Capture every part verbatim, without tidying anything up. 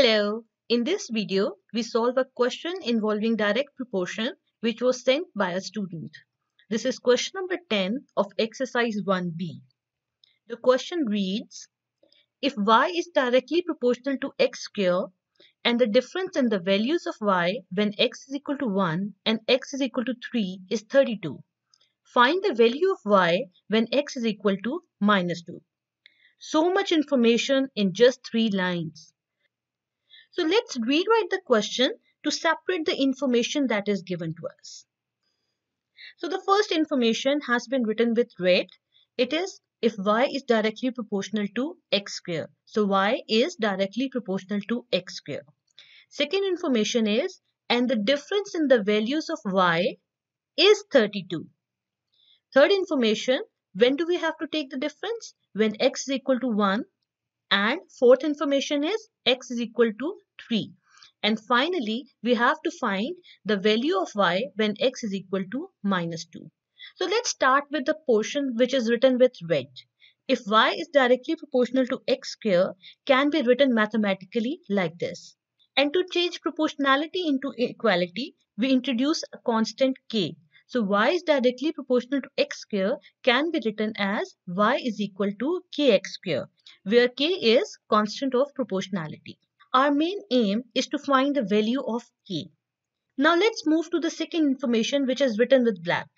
Hello, in this video, we solve a question involving direct proportion which was sent by a student. This is question number ten of exercise one B. The question reads, if y is directly proportional to x square and the difference in the values of y when x is equal to one and x is equal to three is thirty-two, find the value of y when x is equal to minus two. So much information in just three lines. So let's rewrite the question to separate the information that is given to us. So the first information has been written with red. It is if y is directly proportional to x square. So y is directly proportional to x square. Second information is, and the difference in the values of y is thirty-two. Third information, when do we have to take the difference? When x is equal to one. And fourth information is x is equal to three. And finally, we have to find the value of y when x is equal to minus two. So let's start with the portion which is written with red. If y is directly proportional to x square, can be written mathematically like this. And to change proportionality into equality, we introduce a constant k. So y is directly proportional to x square can be written as y is equal to kx square, where k is constant of proportionality. Our main aim is to find the value of k. Now let's move to the second information which is written with black.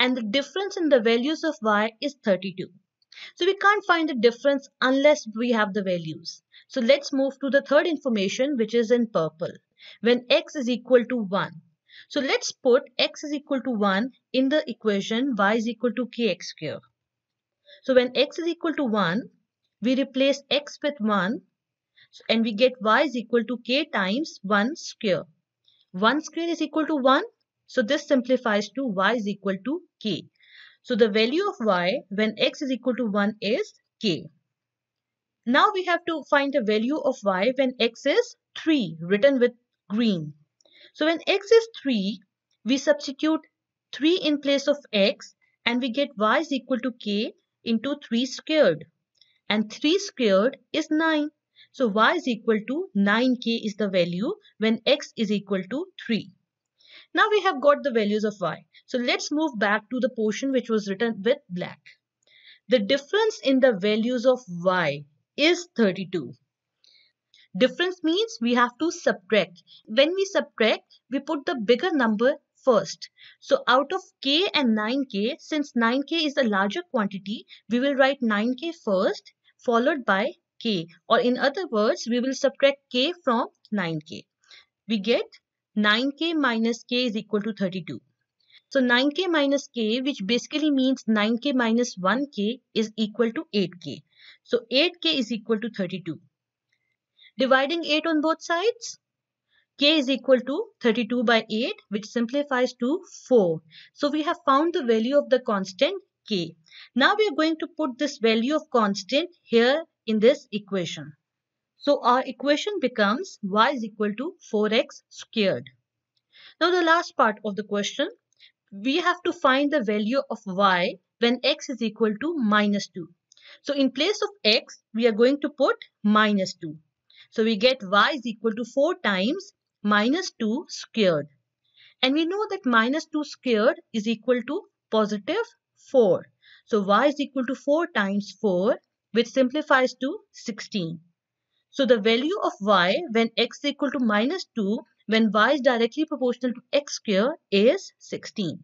And the difference in the values of y is thirty-two. So we can't find the difference unless we have the values. So let's move to the third information which is in purple. When x is equal to one. So let's put x is equal to one in the equation y is equal to kx square. So when x is equal to one, we replace x with one and we get y is equal to k times one square. one square is equal to one. So this simplifies to y is equal to k. So the value of y when x is equal to one is k. Now we have to find the value of y when x is three, written with green. So when x is three, we substitute three in place of x and we get y is equal to k into three squared. And three squared is nine. So y is equal to nine k is the value when x is equal to three. Now we have got the values of y. So let's move back to the portion which was written with black. The difference in the values of y is thirty-two. Difference means we have to subtract. When we subtract, we put the bigger number first. So out of k and nine k, since nine k is a larger quantity, we will write nine k first followed by k. Or in other words, we will subtract k from nine k. We get nine k minus k is equal to thirty-two. So nine k minus k, which basically means nine k minus one k, is equal to eight k. So eight k is equal to thirty-two. Dividing eight on both sides, k is equal to thirty-two by eight, which simplifies to four. So we have found the value of the constant k. Now we are going to put this value of constant here in this equation. So our equation becomes y is equal to four x squared. Now the last part of the question, we have to find the value of y when x is equal to minus two. So in place of x, we are going to put minus two. So we get y is equal to four times minus two squared. And we know that minus two squared is equal to positive four. So y is equal to four times four, which simplifies to sixteen. So the value of y when x is equal to minus two, when y is directly proportional to x square, is sixteen.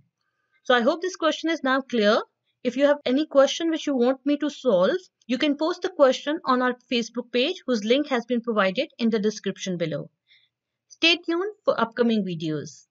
So I hope this question is now clear. If you have any question which you want me to solve, you can post the question on our Facebook page whose link has been provided in the description below. Stay tuned for upcoming videos.